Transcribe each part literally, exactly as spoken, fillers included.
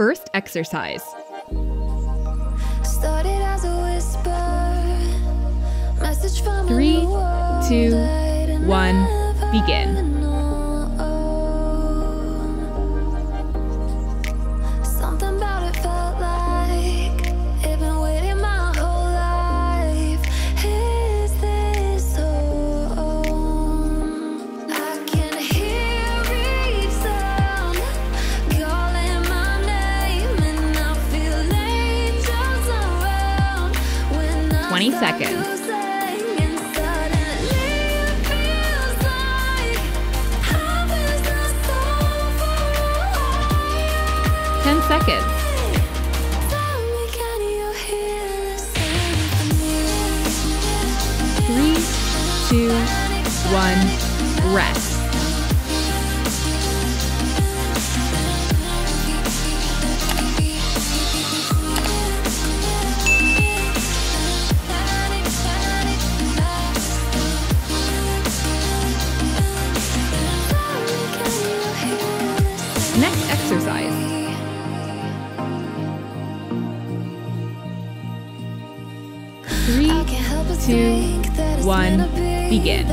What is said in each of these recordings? First, exercise. Started as a whisper, message from Three, two, one, begin. twenty seconds. ten seconds. Three, two, one, rest. Next exercise. Three, two, one, begin.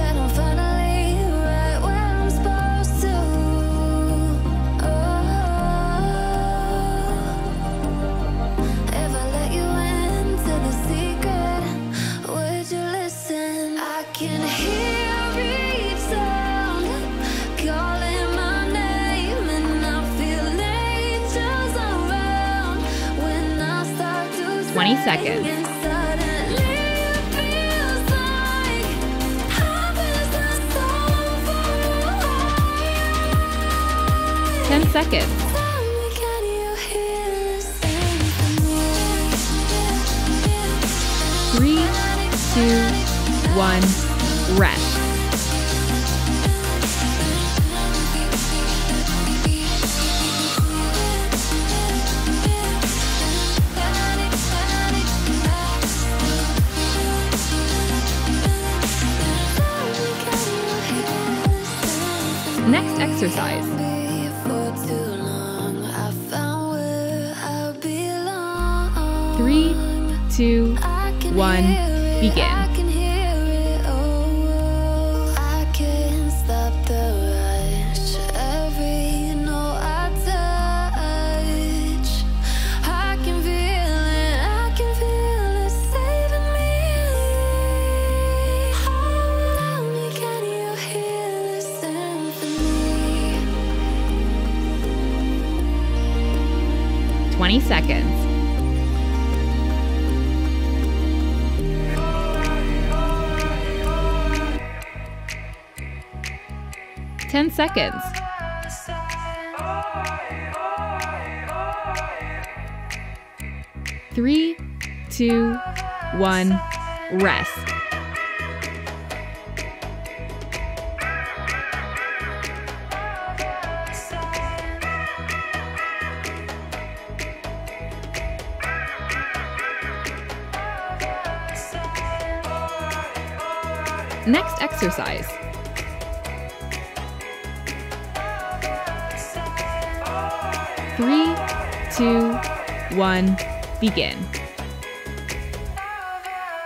twenty seconds. ten seconds. Three, two, one, rest. Next exercise. Three, two, one, begin.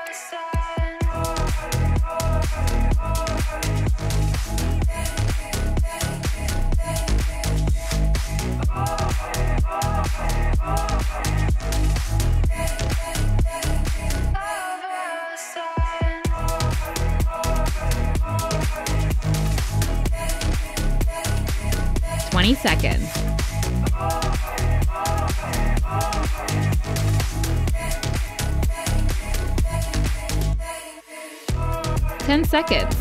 twenty seconds. ten seconds. Three, two, one, rest. Next exercise. Three, two, one, begin. twenty seconds. ten seconds.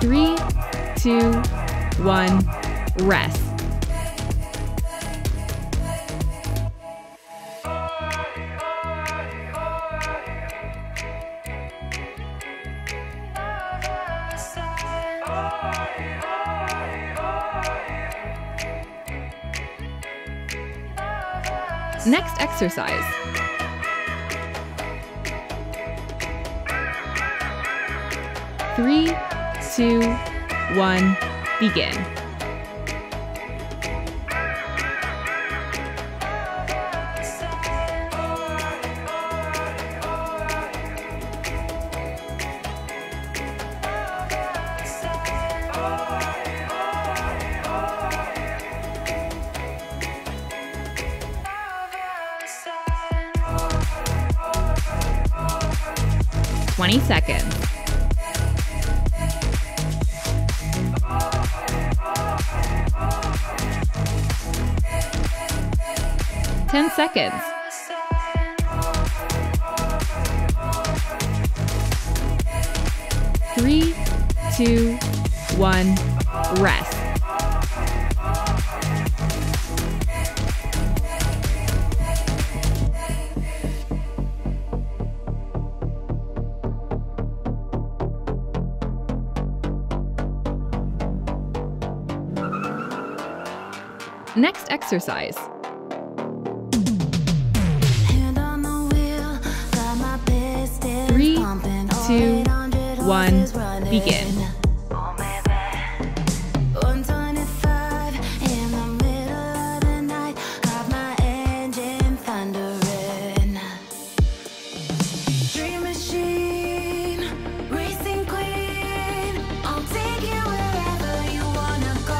Three, two, one, rest. Next exercise. Three, two, one, begin. twenty seconds. ten seconds. Three, two, one, rest. Next exercise. Hand on the wheel, got my business three, pumping, two, one, begin. one twenty-five in the middle of the night, got my engine thundering. Dream machine, racing queen, I'll take you wherever you wanna go.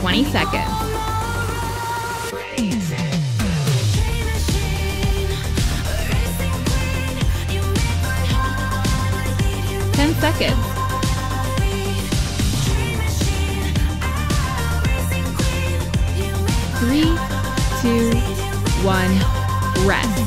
twenty seconds. ten seconds. Three, two, one, rest.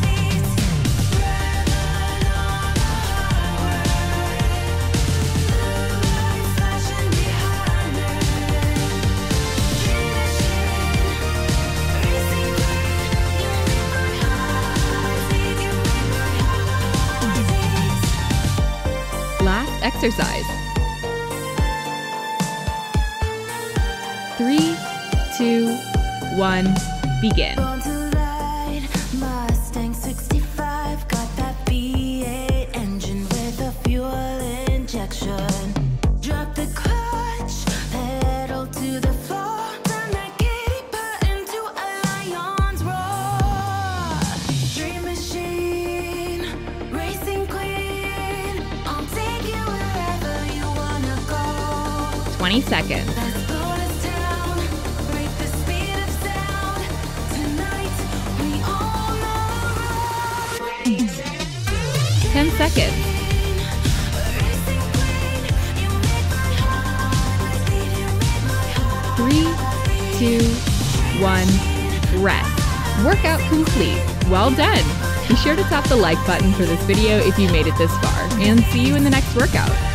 Exercise. Three, two, one, begin. Born to ride, Mustang sixty-five, got that V eight engine with a fuel injection. Drop the clutch, pedal to the floor, turn that giddy pot into a lion's roar. Dream machine, racing queen, I'll take you wherever you wanna go. twenty seconds. Let's go to town, break the speed of sound. Tonight we all know we're racing. ten seconds. Racing queen, you make my heart beat, you make my heart Three, two, one, rest. Workout complete. Well done. Be sure to tap the like button for this video if you made it this far, and see you in the next workout.